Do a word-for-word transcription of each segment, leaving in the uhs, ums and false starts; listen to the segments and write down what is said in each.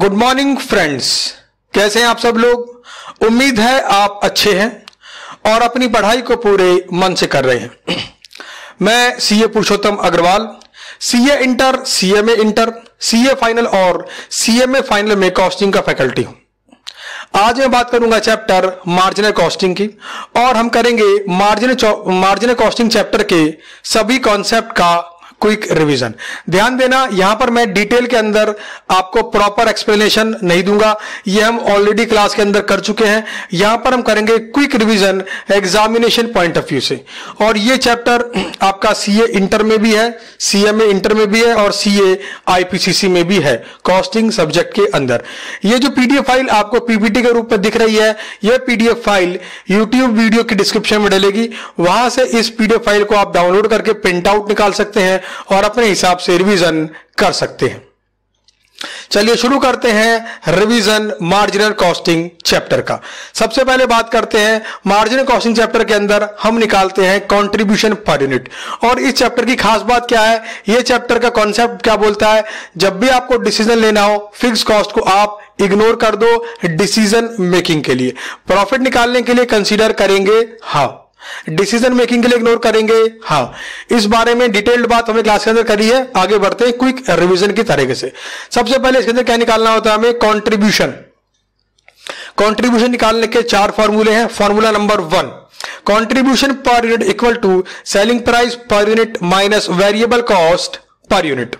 Good morning friends, कैसे हैं आप सब लोग। उम्मीद है आप अच्छे हैं और अपनी पढ़ाई को पूरे मन से कर रहे हैं। मैं CA Purushottam Agrawal CA inter, CMA inter, CA final और सीएमए फाइनल में कॉस्टिंग का फैकल्टी हूं। आज मैं बात करूंगा चैप्टर मार्जिनल कॉस्टिंग की और हम करेंगे मार्जिनल मार्जिनल कॉस्टिंग चैप्टर के सभी कॉन्सेप्ट का क्विक रिवीजन। ध्यान देना, यहां पर मैं डिटेल के अंदर आपको प्रॉपर एक्सप्लेनेशन नहीं दूंगा, ये हम ऑलरेडी क्लास के अंदर कर चुके हैं। यहां पर हम करेंगे quick revision examination point of view से। और ये चैप्टर आपका सीए इंटर में भी है, सीएमए इंटर में भी है और सीए आईपीसीसी में भी है कॉस्टिंग सब्जेक्ट के अंदर। ये जो पीडीएफ फाइल आपको पीपीटी के रूप में दिख रही है, यह पीडीएफ फाइल यूट्यूब वीडियो की डिस्क्रिप्शन में डलेगी। वहां से इस पीडीएफ फाइल को आप डाउनलोड करके प्रिंट आउट निकाल सकते हैं और अपने हिसाब से रिवीजन कर सकते हैं। चलिए शुरू करते हैं रिवीजन मार्जिनल कॉस्टिंग चैप्टर का। सबसे पहले बात करते हैं मार्जिनल कॉस्टिंग चैप्टर के अंदर हम निकालते हैं कंट्रीब्यूशन पर यूनिट। और इस चैप्टर की खास बात क्या है, यह चैप्टर का कॉन्सेप्ट क्या बोलता है, जब भी आपको डिसीजन लेना हो फिक्स कॉस्ट को आप इग्नोर कर दो। डिसीजन मेकिंग के लिए, प्रॉफिट निकालने के लिए कंसीडर करेंगे, हां। डिसीजन मेकिंग के लिए इग्नोर करेंगे, हाँ। इस बारे में डिटेल्ड बात हमें क्लास के अंदर करी है। आगे बढ़ते हैं क्विक रिवीजन की तरीके से। सबसे पहले इसके अंदर क्या निकालना होता है हमें, कंट्रीब्यूशन। कंट्रीब्यूशन निकालने के चार फॉर्मूले हैं। Formula number one, contribution per unit equal to selling price per unit minus variable cost per unit.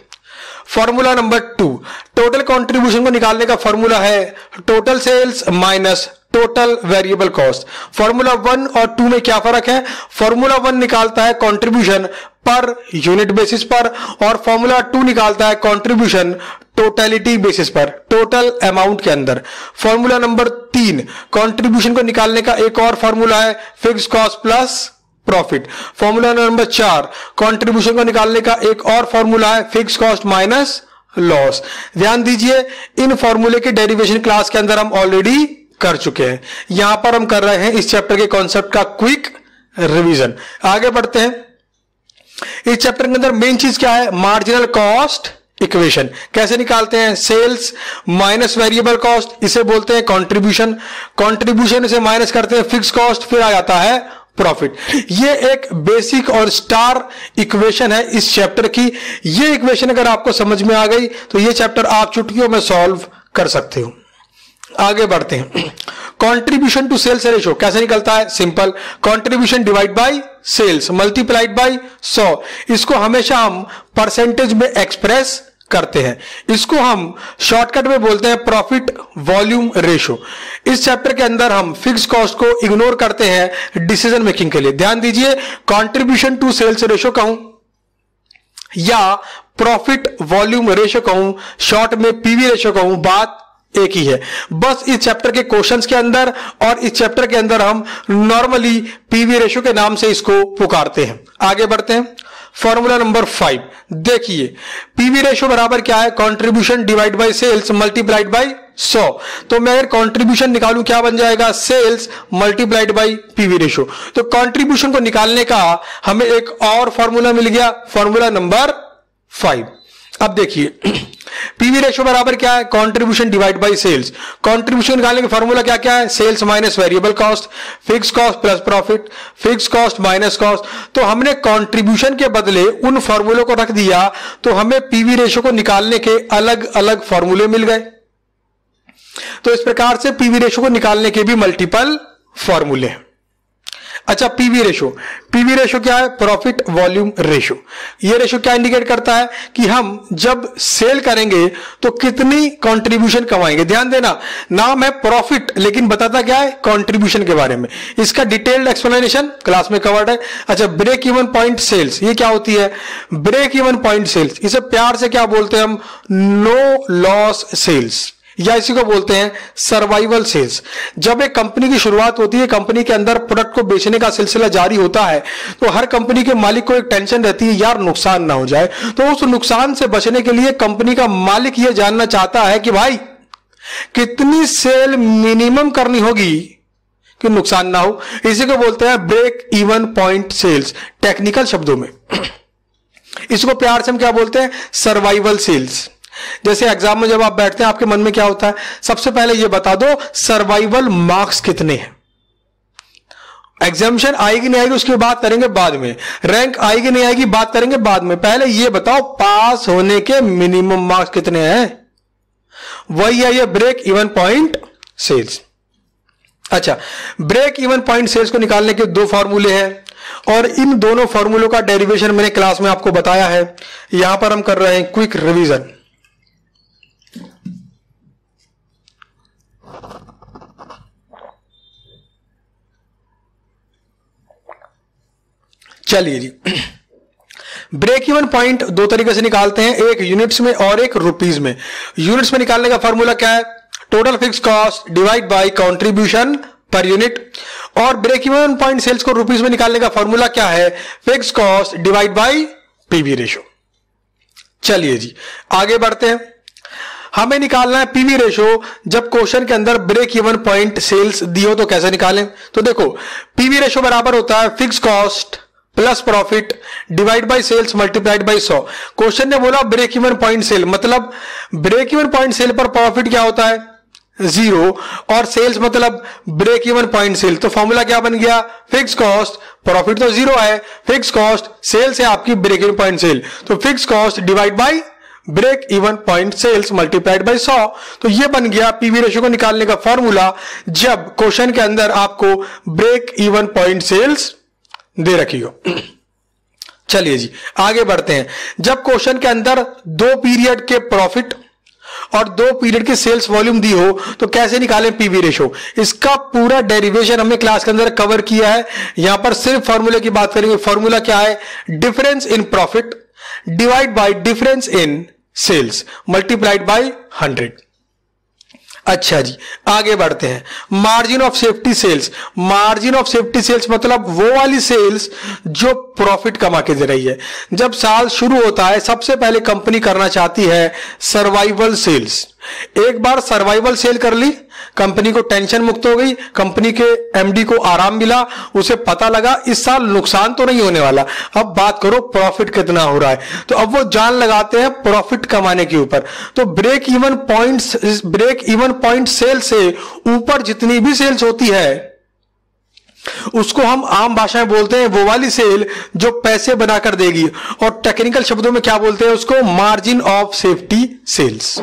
Formula number two, total contribution को निकालने का फॉर्मूला है total sales minus total variable cost. Formula one और two में क्या फर्क है, formula one निकालता है कंट्रीब्यूशन पर यूनिट बेसिस पर और फॉर्मूला टू निकालता है कंट्रीब्यूशन टोटलिटी बेसिस पर, टोटल अमाउंट के अंदर। फॉर्मूला नंबर तीन, कंट्रीब्यूशन को निकालने का एक और फॉर्मूला है fix cost plus profit. Formula number चार, कंट्रीब्यूशन को निकालने का एक और फॉर्मूला है फिक्स कॉस्ट माइनस लॉस। ध्यान दीजिए, इन फॉर्मूले के डेरिवेशन क्लास के अंदर हम ऑलरेडी कर चुके हैं। यहां पर हम कर रहे हैं इस चैप्टर के कॉन्सेप्ट का क्विक रिवीजन। आगे बढ़ते हैं। इस चैप्टर के अंदर मेन चीज क्या है, मार्जिनल कॉस्ट इक्वेशन कैसे निकालते हैं। सेल्स माइनस वेरिएबल कॉस्ट, इसे बोलते हैं कंट्रीब्यूशन। कंट्रीब्यूशन इसे माइनस करते हैं फिक्स कॉस्ट, फिर आ जाता है प्रॉफिट। ये एक बेसिक और स्टार इक्वेशन है इस चैप्टर की। ये इक्वेशन अगर आपको समझ में आ गई तो ये चैप्टर आप चुटकियों में सॉल्व कर सकते हो। आगे बढ़ते हैं। कंट्रीब्यूशन टू सेल्स रेशो कैसे निकलता है, simple, contribution divide by sales multiplied by hundred. इसको हमेशा हम परसेंटेज में एक्सप्रेस करते हैं। इसको हम शॉर्टकट में बोलते हैं प्रॉफिट वॉल्यूम रेशो। इस चैप्टर के अंदर हम फिक्स कॉस्ट को इग्नोर करते हैं डिसीजन मेकिंग के लिए। ध्यान दीजिए, कंट्रीब्यूशन टू सेल्स रेशो कहूं या प्रॉफिट वॉल्यूम रेशो कहूं, शॉर्ट में पीवी रेशो कहूं, बात एक ही है। बस इस चैप्टर के क्वेश्चंस के अंदर और इस चैप्टर के अंदर हम नॉर्मली पीवी रेशो के नाम से इसको पुकारते हैं। आगे बढ़ते हैं। फॉर्मूला नंबर फाइव, देखिए पीवी रेशो बराबर क्या है, contribution divide by sales multiplied by सौ। तो मैं अगर कंट्रीब्यूशन निकालूं क्या बन जाएगा, sales multiplied by PV ratio. तो कंट्रीब्यूशन को निकालने का हमें एक और फॉर्मूला मिल गया, फॉर्मूला नंबर फाइव। अब देखिए पीवी रेशो बराबर क्या है, contribution divide by sales. Contribution निकालने का फॉर्मूला क्या क्या है, sales minus variable cost, fix cost plus profit, fix cost minus cost. तो हमने कंट्रीब्यूशन के बदले उन फॉर्मूलों को रख दिया तो हमें पीवी रेशो को निकालने के अलग अलग फॉर्मूले मिल गए। तो इस प्रकार से पीवी रेशो को निकालने के भी मल्टीपल फॉर्मूले हैं। अच्छा, पीवी रेशो, पीवी रेशो क्या है, प्रॉफिट वॉल्यूम रेशो। ये रेशो क्या इंडिकेट करता है कि हम जब सेल करेंगे तो कितनी कंट्रीब्यूशन कमाएंगे। ध्यान देना, नाम है प्रॉफिट लेकिन बताता क्या है, कंट्रीब्यूशन के बारे में। इसका डिटेल्ड एक्सप्लेनेशन क्लास में कवर्ड है। अच्छा, ब्रेक इवन पॉइंट सेल्स, ये क्या होती है, ब्रेक इवन पॉइंट सेल्स। इसे प्यार से क्या बोलते हैं हम, नो लॉस सेल्स, या इसी को बोलते हैं सर्वाइवल सेल्स। जब एक कंपनी की शुरुआत होती है, कंपनी के अंदर प्रोडक्ट को बेचने का सिलसिला जारी होता है, तो हर कंपनी के मालिक को एक टेंशन रहती है, यार नुकसान ना हो जाए। तो उस नुकसान से बचने के लिए कंपनी का मालिक यह जानना चाहता है कि भाई कितनी सेल मिनिमम करनी होगी कि नुकसान ना हो। इसी को बोलते हैं break even point sales technical शब्दों में। इसको प्यार से हम क्या बोलते हैं, सर्वाइवल सेल्स। जैसे एग्जाम में जब आप बैठते हैं आपके मन में क्या होता है, सबसे पहले यह बता दो सर्वाइवल मार्क्स कितने हैं। एग्जामिनेशन आएगी नहीं आएगी उसकी बात करेंगे बाद में, रैंक आएगी नहीं आएगी बात करेंगे बाद में, पहले यह बताओ पास होने के मिनिमम मार्क्स कितने हैं। वही है ये ब्रेक इवन पॉइंट सेल्स। अच्छा, ब्रेक इवन पॉइंट सेल्स को निकालने के दो फॉर्मूले हैं और इन दोनों फॉर्मूलों का डेरिवेशन मैंने क्लास में आपको बताया है। यहां पर हम कर रहे हैं क्विक रिवीजन। चलिए जी, ब्रेक इवन पॉइंट दो तरीके से निकालते हैं, एक यूनिट्स में और एक रुपीस में। यूनिट्स में निकालने का फॉर्मूला क्या है, total fix cost divide by contribution per unit. और ब्रेक इवन पॉइंट सेल्स को रुपीस में निकालने का फॉर्मूला क्या है, fix cost divide by PV ratio. चलिए जी आगे बढ़ते हैं, हमें निकालना है पीवी रेशो। जब क्वेश्चन के अंदर ब्रेक इवन पॉइंट सेल्स दी हो तो कैसे निकालें, तो देखो पीवी रेशो बराबर होता है fix cost plus profit divide by sales multiplied by सौ। क्वेश्चन ने बोला ब्रेक इवन पॉइंट सेल, मतलब ब्रेक इवन पॉइंट सेल पर प्रॉफिट क्या होता है जीरो, और सेल्स मतलब ब्रेक इवन पॉइंट सेल। तो फॉर्मूला क्या बन गया, फिक्स कॉस्ट, प्रॉफिट तो जीरो है, फिक्स कॉस्ट, सेल्स है आपकी ब्रेक इवन पॉइंट सेल, तो fix cost divide by break even point sales multiplied by सौ। तो ये बन गया पीवी रेशियो को निकालने का फॉर्मूला जब क्वेश्चन के अंदर आपको ब्रेक इवन पॉइंट सेल्स दे रखी हो। चलिए जी आगे बढ़ते हैं, जब क्वेश्चन के अंदर दो पीरियड के प्रॉफिट और दो पीरियड के सेल्स वॉल्यूम दी हो तो कैसे निकालें पीवी रेशो। इसका पूरा डेरिवेशन हमने क्लास के अंदर कवर किया है, यहां पर सिर्फ फॉर्मूले की बात करेंगे। फॉर्मूला क्या है, difference in profit divide by difference in sales multiplied by hundred. अच्छा जी आगे बढ़ते हैं, margin of safety sales. Margin of safety sales मतलब वो वाली सेल्स जो प्रॉफिट कमा के दे रही है। जब साल शुरू होता है सबसे पहले कंपनी करना चाहती है सर्वाइवल सेल्स। एक बार सर्वाइवल सेल कर ली, कंपनी को टेंशन मुक्त हो गई, कंपनी के एमडी को आराम मिला, उसे पता लगा इस साल नुकसान तो नहीं होने वाला, अब बात करो प्रॉफिट कितना हो रहा है। तो अब वो जान लगाते हैं प्रॉफिट कमाने के ऊपर। तो break even points break even point sale से ऊपर जितनी भी सेल्स होती है उसको हम आम भाषा में बोलते हैं वो वाली सेल जो पैसे बनाकर देगी, और टेक्निकल शब्दों में क्या बोलते हैं उसको, मार्जिन ऑफ सेफ्टी सेल्स।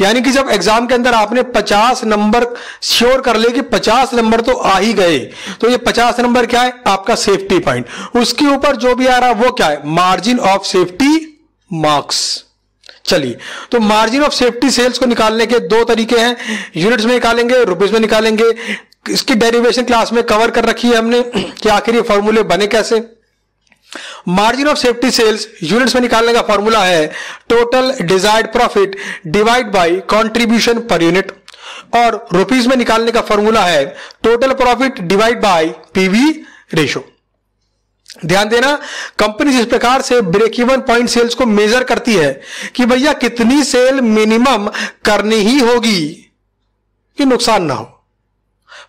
यानी कि जब एग्जाम के अंदर आपने पचास नंबर श्योर कर ले कि पचास नंबर तो आ ही गए, तो ये पचास नंबर क्या है आपका सेफ्टी पॉइंट, उसके ऊपर जो भी आ रहा वो क्या है, मार्जिन ऑफ सेफ्टी मार्क्स। चलिए, तो मार्जिन ऑफ सेफ्टी सेल्स को निकालने के दो तरीके हैं, यूनिट्स में निकालेंगे रुपीस में निकालेंगे। इसकी डेरिवेशन क्लास में कवर कर रखी है हमने कि आखिर ये फॉर्मूले बने कैसे। Margin of safety sales units में निकालने का फॉर्मूला है total desired profit divide by contribution per unit, और रुपीस में निकालने का फॉर्मूला है total profit divide by PV ratio. ध्यान देना, कंपनी जिस प्रकार से ब्रेक इवन पॉइंट सेल्स को मेजर करती है कि भैया कितनी सेल मिनिमम करनी ही होगी कि नुकसान ना हो,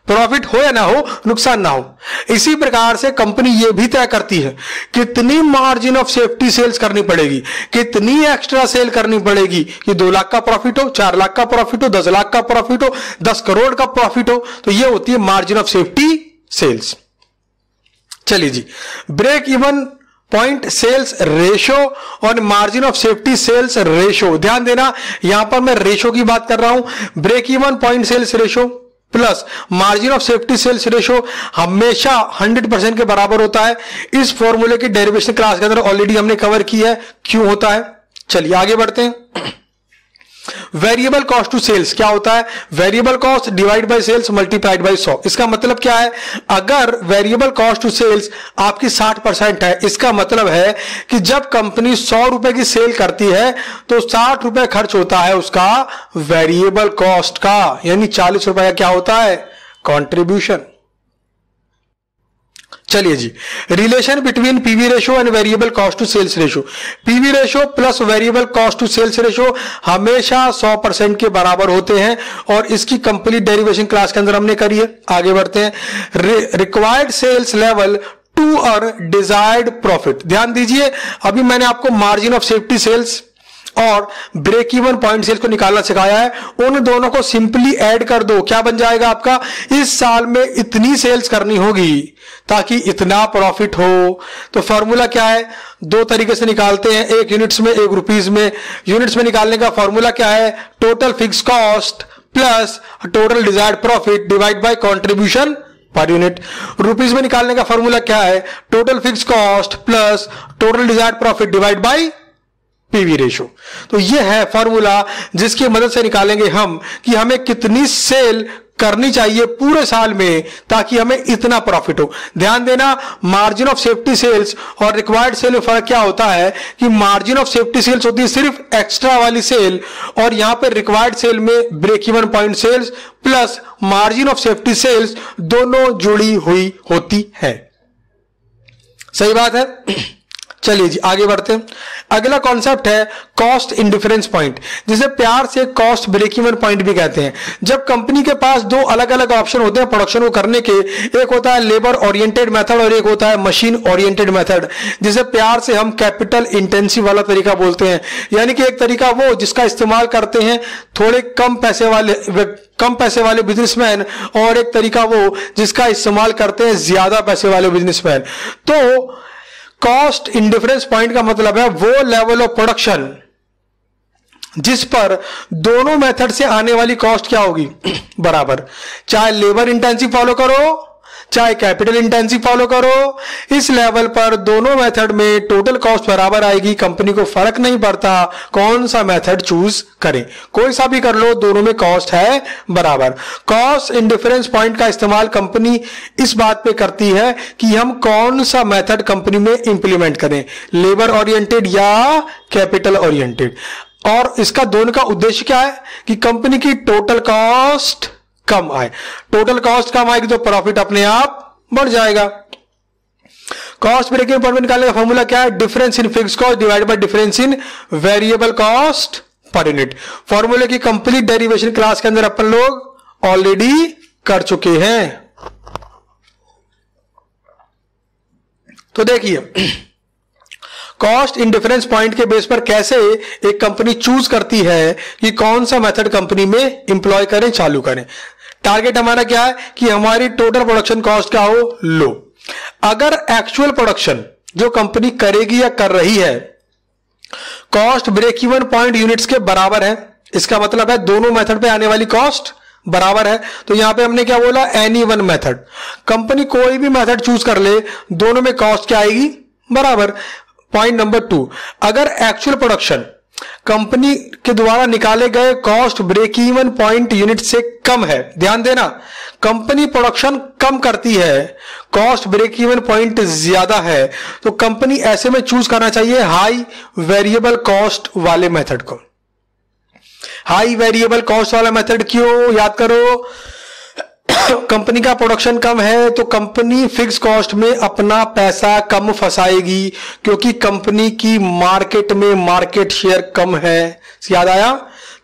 प्रॉफिट हो या ना हो नुकसान ना हो, इसी प्रकार से कंपनी यह भी तय करती है कितनी मार्जिन ऑफ सेफ्टी सेल्स करनी पड़ेगी, कितनी एक्स्ट्रा सेल करनी पड़ेगी कि दो लाख का प्रॉफिट हो, चार लाख का प्रॉफिट हो, दस लाख का प्रॉफिट हो, दस करोड़ का प्रॉफिट हो। तो यह होती है मार्जिन ऑफ सेफ्टी सेल्स। चलिए जी, break even point sales ratio और margin of safety sales ratio, ध्यान देना यहां पर मैं रेशो की बात कर रहा हूं। Break even point sales ratio plus margin of safety sales ratio हमेशा हंड्रेड परसेंट के बराबर होता है। इस फॉर्मूले की डेरिवेशन क्लास के अंदर ऑलरेडी हमने कवर की है क्यों होता है। चलिए आगे बढ़ते हैं, वेरिएबल कॉस्ट टू सेल्स क्या होता है, variable cost divide by sales multiplied by सौ। इसका मतलब क्या है, अगर वेरिएबल कॉस्ट टू सेल्स आपकी साठ परसेंट है, इसका मतलब है कि जब कंपनी सौ रुपए की सेल करती है तो साठ रुपए खर्च होता है उसका वेरिएबल कॉस्ट का, यानी चालीस रुपए का क्या होता है कॉन्ट्रीब्यूशन। चलिए जी, relation between PV ratio and variable cost to sales ratio. PV ratio plus variable cost to sales ratio हमेशा सौ परसेंट के बराबर होते हैं और इसकी कंप्लीट डेरिवेशन क्लास के अंदर हमने करी है। आगे बढ़ते हैं, रिक्वायर्ड सेल्स लेवल टू और डिजायर्ड प्रॉफिट। ध्यान दीजिए, अभी मैंने आपको मार्जिन ऑफ सेफ्टी सेल्स और ब्रेक इवन पॉइंट सेल्स को निकालना सिखाया है, उन दोनों को सिंपली ऐड कर दो, क्या बन जाएगा आपका, इस साल में इतनी सेल्स करनी होगी ताकि इतना प्रॉफिट हो। तो फॉर्मूला क्या है, दो तरीके से निकालते हैं, एक यूनिट्स में एक रुपीस में। यूनिट्स में निकालने का फॉर्मूला क्या है, total fix cost plus total desired profit divide by contribution per unit. Rupees में निकालने का फॉर्मूला क्या है, total fix cost plus total desired profit divide by PV ratio. तो ये है फॉर्मूला जिसकी मदद से निकालेंगे हम कि हमें कितनी सेल करनी चाहिए पूरे साल में ताकि हमें इतना प्रॉफिट हो। ध्यान देना, मार्जिन ऑफ सेफ्टी सेल्स और रिक्वायर्ड सेल में फर्क क्या होता है कि मार्जिन ऑफ सेफ्टी सेल्स होती है सिर्फ एक्स्ट्रा वाली सेल, और यहां पर रिक्वायर्ड सेल में break even point sales plus margin of safety sales दोनों जुड़ी हुई होती है। सही बात है। चलिए जी आगे बढ़ते हैं। अगला कॉन्सेप्ट है कॉस्ट इंडिफरेंस पॉइंट, जिसे प्यार से कॉस्ट ब्रेक इवन पॉइंट भी कहते हैं। जब कंपनी के पास दो अलग अलग ऑप्शन होते हैं प्रोडक्शन को करने के, एक होता है लेबर ओरिएंटेड मेथड और एक होता है मशीन ओरिएंटेड मेथड, जिसे प्यार से हम कैपिटल इंटेंसिव वाला तरीका बोलते हैं। यानी कि एक तरीका वो जिसका इस्तेमाल करते हैं थोड़े कम पैसे वाले कम पैसे वाले बिजनेसमैन, और एक तरीका वो जिसका इस्तेमाल करते हैं ज्यादा पैसे वाले बिजनेसमैन। तो कॉस्ट इंडिफरेंस पॉइंट का मतलब है वो लेवल ऑफ प्रोडक्शन जिस पर दोनों मेथड से आने वाली कॉस्ट क्या होगी बराबर, चाहे लेबर इंटेंसिव फॉलो करो चाहे कैपिटल इंटेंसिव फॉलो करो, इस लेवल पर दोनों मेथड में टोटल कॉस्ट बराबर आएगी। कंपनी को फर्क नहीं पड़ता कौन सा मेथड चूज करें, कोई सा भी कर लो, दोनों में कॉस्ट है बराबर। कॉस्ट इंडिफरेंस पॉइंट का इस्तेमाल कंपनी इस बात पे करती है कि हम कौन सा मेथड कंपनी में इंप्लीमेंट करें, लेबर ओरिएंटेड या कैपिटल ओरिएंटेड, और इसका दोनों का उद्देश्य क्या है कि कंपनी की टोटल कॉस्ट कम आए। टोटल कॉस्ट कम आएगी तो प्रॉफिट अपने आप बढ़ जाएगा। कॉस्ट ब्रेक इवन पॉइंट निकालने का फॉर्मूला क्या है, difference in fix cost divide by difference in variable cost per unit. फॉर्मूले की कंप्लीट डेरिवेशन क्लास के अंदर अपन लोग ऑलरेडी कर चुके हैं। तो देखिए कॉस्ट इंडिफरेंस पॉइंट के बेस पर कैसे एक कंपनी चूज करती है कि कौन सा मेथड कंपनी में इंप्लॉय करें, चालू करें। टारगेट हमारा क्या है कि हमारी टोटल प्रोडक्शन कॉस्ट क्या हो, लो। अगर एक्चुअल प्रोडक्शन जो कंपनी करेगी या कर रही है cost break even point units के बराबर है, इसका मतलब है दोनों मेथड पे आने वाली कॉस्ट बराबर है। तो यहां पे हमने क्या बोला, एनी वन मेथड, कंपनी कोई भी मेथड चूज कर ले दोनों में कॉस्ट क्या आएगी बराबर। पॉइंट नंबर टू, अगर एक्चुअल प्रोडक्शन कंपनी के द्वारा निकाले गए cost break even point unit से कम है, ध्यान देना कंपनी प्रोडक्शन कम करती है कॉस्ट ब्रेक इवन पॉइंट ज्यादा है, तो कंपनी ऐसे में चूज करना चाहिए हाई वेरिएबल कॉस्ट वाले मेथड को। हाई वेरिएबल कॉस्ट वाला मेथड क्यों, याद करो कंपनी का प्रोडक्शन कम है तो कंपनी फिक्स कॉस्ट में अपना पैसा कम फंसाएगी क्योंकि कंपनी की मार्केट में मार्केट शेयर कम है, याद आया।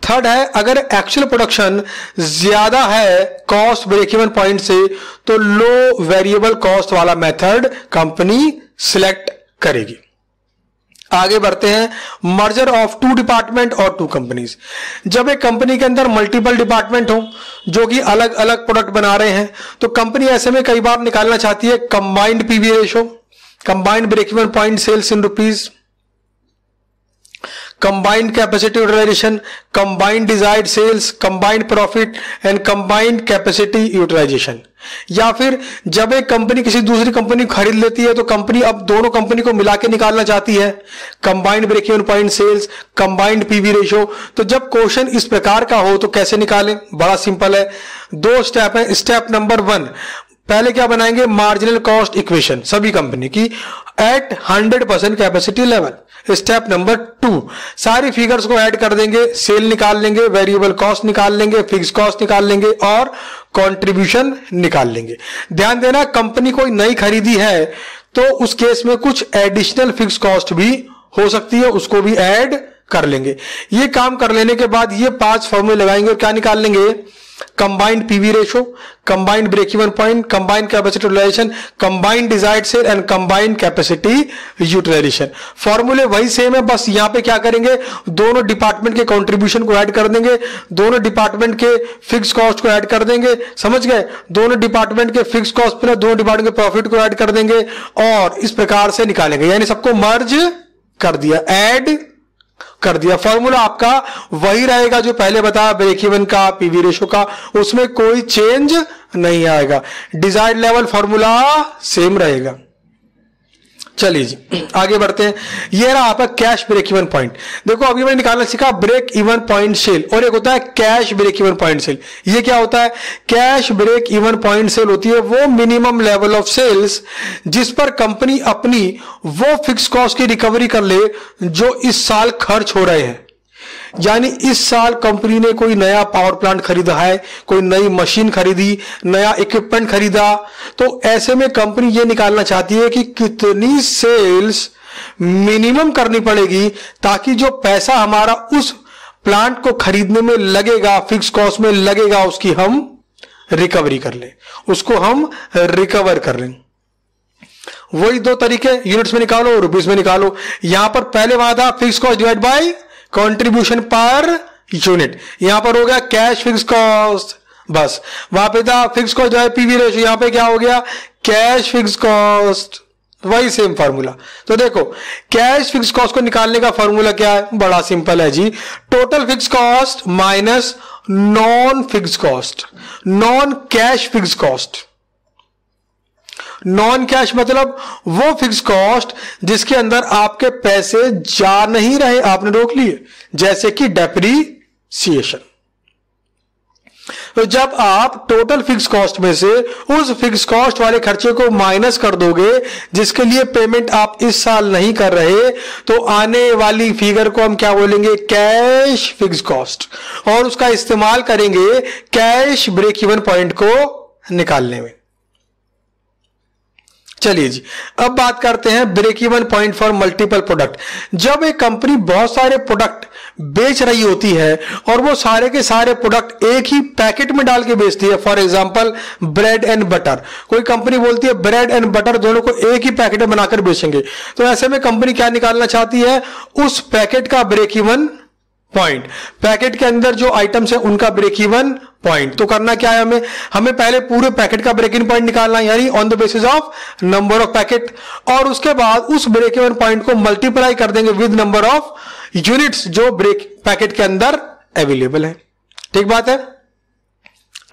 थर्ड है, अगर एक्चुअल प्रोडक्शन ज्यादा है कॉस्ट ब्रेक इवन पॉइंट से तो लो वेरिएबल कॉस्ट वाला मेथड कंपनी सिलेक्ट करेगी। आगे बढ़ते हैं, मर्जर ऑफ टू डिपार्टमेंट और टू कंपनीज। जब एक कंपनी के अंदर मल्टीपल डिपार्टमेंट हो जो कि अलग अलग प्रोडक्ट बना रहे हैं तो कंपनी ऐसे में कई बार निकालना चाहती है combined PV ratio, combined break even point sales in rupees, combined capacity utilisation, combined desired sales, combined profit and combined capacity utilisation. या फिर जब एक कंपनी किसी दूसरी कंपनी को खरीद लेती है तो कंपनी अब दोनों कंपनी को मिला के निकालना चाहती है combined break even point sales, combined PV ratio. तो जब क्वेश्चन इस प्रकार का हो तो कैसे निकालें, बड़ा सिंपल है, दो स्टेप है। स्टेप नंबर वन, पहले क्या बनाएंगे, मार्जिनल कॉस्ट इक्वेशन सभी कंपनी की at hundred percent capacity level. Step number two, सारी फिगर्स को ऐड कर देंगे, सेल निकाल लेंगे, वेरिएबल कॉस्ट निकाल लेंगे, फिक्स कॉस्ट निकाल लेंगे और कंट्रीब्यूशन निकाल लेंगे। ध्यान देना कंपनी कोई नई खरीदी है तो उस केस में कुछ एडिशनल फिक्स कॉस्ट भी हो सकती है, उसको भी ऐड कर लेंगे। ये काम कर लेने के बाद ये पांच फॉर्मूले लगाएंगे और क्या निकाल लेंगे, combined PV ratio, combined break even point, combined capacity utilisation, combined desired sale and combined capacity utilisation. फॉर्मूले वही सेम है, बस यहाँ पे क्या करेंगे, दोनों डिपार्टमेंट के कंट्रीब्यूशन को ऐड कर देंगे, दोनों डिपार्टमेंट के फिक्स कॉस्ट को ऐड कर देंगे, समझ गए, दोनों डिपार्टमेंट के फिक्स कॉस्ट पर दोनों डिपार्टमेंट के प्रॉफिट को ऐड कर देंगे और इस प्रकार से निकालेंगे, यानी सबको मर्ज कर दिया, ऐड कर दिया। फॉर्मूला आपका वही रहेगा जो पहले बताया, ब्रेक इवन का, पीवी रेशो का, उसमें कोई चेंज नहीं आएगा। डिजायर्ड लेवल फॉर्मूला सेम रहेगा। चलिए जी आगे बढ़ते हैं। ये रहा आपका कैश ब्रेक इवन पॉइंट। देखो अभी मैंने निकालना सीखा ब्रेक इवन पॉइंट सेल और एक होता है cash break even point sale. ये क्या होता है, cash break even point sale होती है वो मिनिमम लेवल ऑफ सेल्स जिस पर कंपनी अपनी वो फिक्स कॉस्ट की रिकवरी कर ले जो इस साल खर्च हो रहे हैं। यानी इस साल कंपनी ने कोई नया पावर प्लांट खरीदा है, कोई नई मशीन खरीदी, नया इक्विपमेंट खरीदा, तो ऐसे में कंपनी ये निकालना चाहती है कि कितनी सेल्स मिनिमम करनी पड़ेगी ताकि जो पैसा हमारा उस प्लांट को खरीदने में लगेगा, फिक्स कॉस्ट में लगेगा, उसकी हम रिकवरी कर लें, उसको हम रिकवर कर लें। वही दो तरीके, यूनिट्स में निकालो, रुपीज में निकालो। यहां पर पहले वहां था fix cost divide by contribution per unit, यहां पर हो गया कैश फिक्स कॉस्ट, बस। वहां पे था फिक्स कॉस्ट जो है पीवी रेशो, यहां पे क्या हो गया, कैश फिक्स कॉस्ट, वही सेम फार्मूला। तो देखो कैश फिक्स कॉस्ट को निकालने का फार्मूला क्या है, बड़ा सिंपल है जी, total fix cost minus non fix cost, non cash fix cost. Non cash मतलब वो फिक्स कॉस्ट जिसके अंदर आपके पैसे जा नहीं रहे, आपने रोक लिए, जैसे कि डेप्रीसिएशन। तो जब आप टोटल फिक्स कॉस्ट में से उस फिक्स कॉस्ट वाले खर्चे को माइनस कर दोगे जिसके लिए पेमेंट आप इस साल नहीं कर रहे, तो आने वाली फिगर को हम क्या बोलेंगे, कैश फिक्स कॉस्ट, और उसका इस्तेमाल करेंगे कैश ब्रेक इवन पॉइंट को निकालने में। चलिए जी अब बात करते हैं break even point for multiple product. जब एक कंपनी बहुत सारे प्रोडक्ट बेच रही होती है और वो सारे के सारे प्रोडक्ट एक ही पैकेट में डाल के बेचती है, for example bread and butter, कोई कंपनी बोलती है ब्रेड एंड बटर दोनों को एक ही पैकेट में बनाकर बेचेंगे, तो ऐसे में कंपनी क्या निकालना चाहती है, उस पैकेट का ब्रेक इवन पॉइंट, पैकेट के अंदर जो आइटम्स है उनका ब्रेक इवन पॉइंट। तो करना क्या है, हमें हमें पहले पूरे पैकेट का ब्रेक इवन पॉइंट निकालना है, यानी on the basis of number of packet, और उसके बाद उस ब्रेक इवन पॉइंट को मल्टीप्लाई कर देंगे विद नंबर ऑफ यूनिट्स जो ब्रेक पैकेट के अंदर अवेलेबल है। ठीक बात है।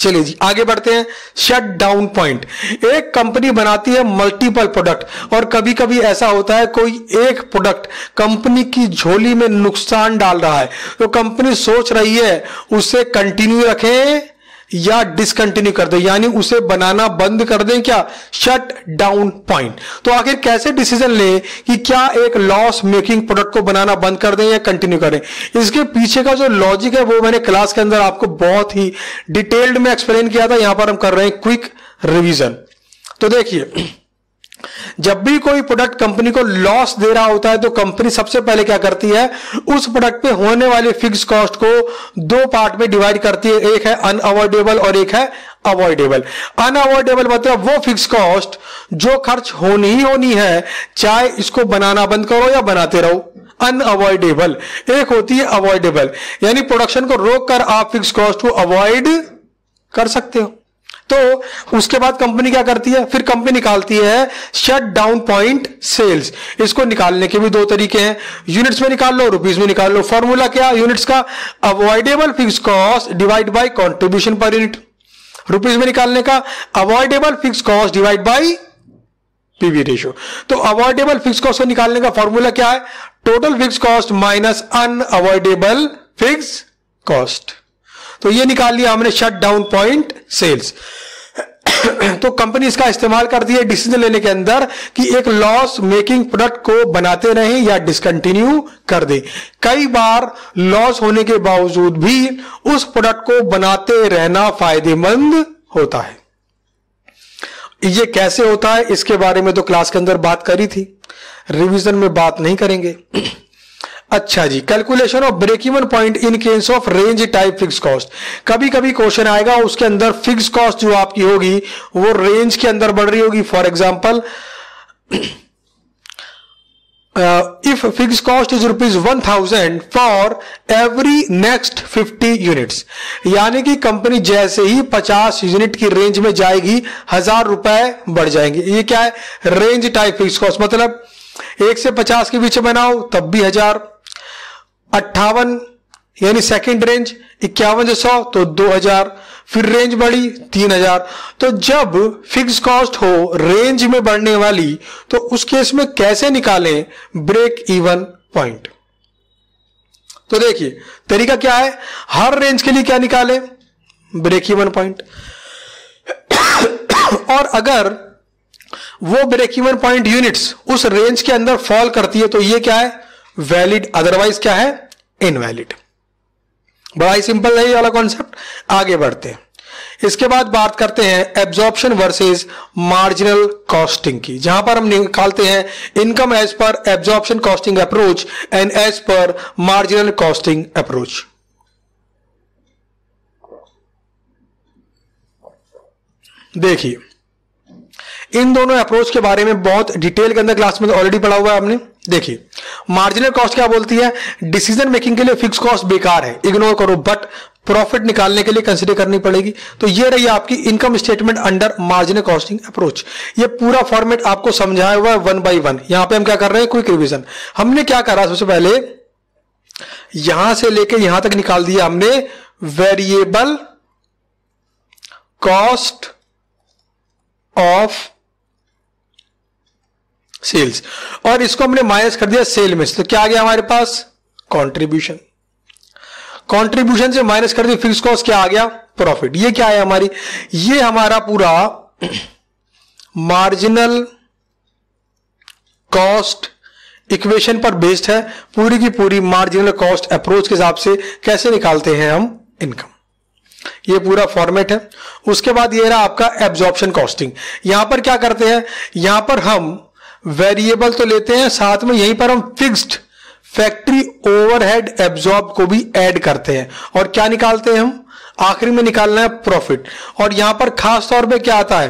चलिए जी आगे बढ़ते हैं। Shut down point. एक कंपनी बनाती है मल्टीपल प्रोडक्ट और कभी कभी ऐसा होता है कोई एक प्रोडक्ट कंपनी की झोली में नुकसान डाल रहा है, तो कंपनी सोच रही है उसे कंटिन्यू रखें या डिसकंटिन्यू कर दें, यानी उसे बनाना बंद कर दें, क्या, शट डाउन पॉइंट। तो आखिर कैसे डिसीजन लें कि क्या एक लॉस मेकिंग प्रोडक्ट को बनाना बंद कर दें या कंटिन्यू करें, इसके पीछे का जो लॉजिक है वो मैंने क्लास के अंदर आपको बहुत ही डिटेल्ड में एक्सप्लेन किया था, यहां पर हम कर रहे हैं क्विक रिविजन। तो देखिए जब भी कोई प्रोडक्ट कंपनी को लॉस दे रहा होता है तो कंपनी सबसे पहले क्या करती है, उस प्रोडक्ट पे होने वाले फिक्स कॉस्ट को दो पार्ट में डिवाइड करती है, एक है अनअवॉइडेबल और एक है अवॉइडेबल। अनअवॉइडेबल मतलब वो फिक्स कॉस्ट जो खर्च होनी ही होनी है, चाहे इसको बनाना बंद करो या बनाते रहो, अनअवॉइडेबल। एक होती है अवॉइडेबल, यानी प्रोडक्शन को रोक कर आप फिक्स कॉस्ट को अवॉइड कर सकते हो। तो उसके बाद कंपनी क्या करती है, फिर कंपनी निकालती है शट डाउन पॉइंट सेल्स। इसको निकालने के भी दो तरीके हैं, यूनिट्स में निकाल लो, रुपीज में निकाल लो। फॉर्मूला क्या, यूनिट्स का avoidable fix cost divide by contribution per unit, rupees में निकालने का avoidable fix cost divide by PV ratio. तो अवॉइडेबल फिक्स कॉस्ट को निकालने का फॉर्मूला क्या है, total fix cost minus unavoidable fix cost. तो ये निकाल लिया हमने शट डाउन पॉइंट सेल्स। तो कंपनी इसका इस्तेमाल करती है डिसीजन लेने के अंदर कि एक लॉस मेकिंग प्रोडक्ट को बनाते रहें या डिसकंटिन्यू कर दें। कई बार लॉस होने के बावजूद भी उस प्रोडक्ट को बनाते रहना फायदेमंद होता है। ये कैसे होता है इसके बारे में तो क्लास के अंदर बात करी थी, रिवीजन में बात नहीं करेंगे। अच्छा जी, calculation of break even point in case of range type fix cost. कभी कभी क्वेश्चन आएगा उसके अंदर फिक्स कॉस्ट जो आपकी होगी वो रेंज के अंदर बढ़ रही होगी। For example if fix cost is rupees one thousand for every next fifty units, यानी कि कंपनी जैसे ही पचास यूनिट की रेंज में जाएगी हजार रुपए बढ़ जाएंगे। ये क्या है? Range type fix cost. मतलब एक से पचास के बीच बनाओ तब भी हजार, अट्ठावन यानी सेकंड रेंज, इक्यावन से सौ तो दो हजार, फिर रेंज बढ़ी तीन हजार। तो जब फिक्स कॉस्ट हो रेंज में बढ़ने वाली तो उस केस में कैसे निकालें ब्रेक इवन पॉइंट? तो देखिए तरीका क्या है, हर रेंज के लिए क्या निकालें ब्रेक इवन पॉइंट। और अगर वो ब्रेक इवन पॉइंट यूनिट्स उस रेंज के अंदर फॉल करती है तो ये क्या है? वैलिड, अदरवाइज क्या है? इनवैलिड। बड़ा ही सिंपल है ये वाला कॉन्सेप्ट। आगे बढ़ते हैं। इसके बाद बात करते हैं एब्जॉर्प्शन वर्सेस मार्जिनल कॉस्टिंग की, जहां पर हम निकालते हैं income as per absorption costing approach and as per marginal costing approach. देखिए इन दोनों अप्रोच के बारे में बहुत डिटेल के अंदर क्लास में ऑलरेडी पढ़ा हुआ है हमने। देखिए मार्जिनल कॉस्ट क्या बोलती है? डिसीजन मेकिंग के लिए फिक्स कॉस्ट बेकार है, इग्नोर करो, बट प्रॉफिट निकालने के लिए कंसीडर करनी पड़ेगी। तो ये रही आपकी income statement under marginal costing approach. ये पूरा फॉर्मेट आपको समझाया हुआ है वन बाई वन। यहां पे हम क्या कर रहे हैं? Quick revision. हमने क्या करा? सबसे पहले यहां से लेकर यहां तक निकाल दिया हमने वेरिएबल कॉस्ट ऑफ सेल्स, और इसको हमने माइनस कर दिया सेल में। तो क्या आ गया हमारे पास? कंट्रीब्यूशन। कंट्रीब्यूशन से माइनस कर दिया फिक्स कॉस्ट, क्या आ गया? प्रॉफिट। ये क्या है हमारी? ये हमारा पूरा मार्जिनल कॉस्ट इक्वेशन पर बेस्ड है, पूरी की पूरी मार्जिनल कॉस्ट अप्रोच के हिसाब से कैसे निकालते हैं हम इनकम। ये पूरा फॉर्मेट है। उसके बाद ये रहा आपका एब्जॉर्प्शन कॉस्टिंग। यहां पर क्या करते हैं? यहां पर हम वेरिएबल तो लेते हैं, साथ में यहीं पर हम फिक्स्ड फैक्ट्री ओवरहेड एब्जॉर्ब को भी ऐड करते हैं, और क्या निकालते हैं हम? आखिरी में निकालना है प्रॉफिट। और यहां पर खास तौर पे क्या आता है?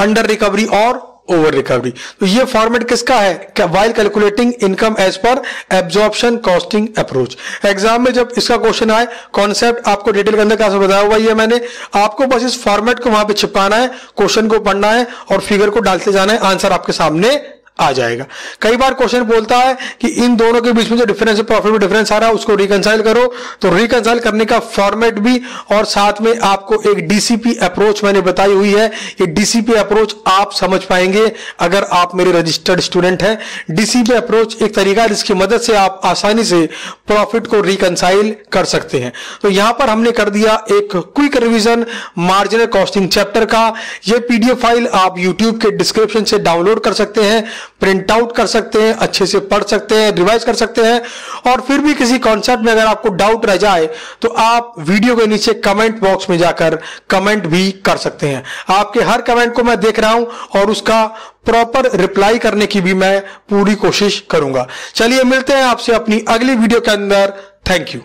अंडर रिकवरी और ओवर रिकवरी। तो ये फॉर्मेट किसका है? While calculating income as per absorption costing approach. Exam में जब इसका क्वेश्चन आए, कॉन्सेप्ट आपको डिटेल के अंदर कैसे बताया हुआ है मैंने, आपको बस इस फॉर्मेट को वहां पे चिपकाना है, क्वेश्चन को पढ़ना है और फिगर को डालते जाना है, आंसर आपके सामने आ जाएगा। कई बार क्वेश्चन बोलता है कि इन दोनों के बीच में जो डिफरेंस है, प्रॉफिट में डिफरेंस आ रहा है, उसको रिकंसाइल करो। तो रिकंसाइल करने का फॉर्मेट भी, और साथ में आपको एक डीसीपी अप्रोच मैंने बताई हुई है। ये डीसीपी अप्रोच आप समझ पाएंगे अगर आप मेरे रजिस्टर्ड स्टूडेंट हैं। डीसीपी अप्रोच एक तरीका है जिसकी मदद से आप आसानी से प्रॉफिट को रिकंसाइल कर सकते हैं। तो यहां पर हमने कर दिया एक quick revision marginal costing chapter का। यह पीडीएफ फाइल आप यूट्यूब के डिस्क्रिप्शन से डाउनलोड कर सकते हैं, प्रिंट आउट कर सकते हैं, अच्छे से पढ़ सकते हैं, रिवाइज कर सकते हैं। और फिर भी किसी कॉन्सेप्ट में अगर आपको डाउट रह जाए तो आप वीडियो के नीचे कमेंट बॉक्स में जाकर कमेंट भी कर सकते हैं। आपके हर कमेंट को मैं देख रहा हूं और उसका प्रॉपर रिप्लाई करने की भी मैं पूरी कोशिश करूंगा। चलिए मिलते हैं आपसे अपनी अगली वीडियो के अंदर। Thank you.